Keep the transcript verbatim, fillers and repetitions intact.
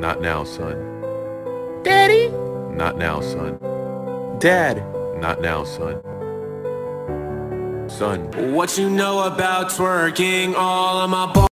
Not now, son. Daddy? Not now, son. Dad? Not now, son. Son. What you know about twerking all of my balls?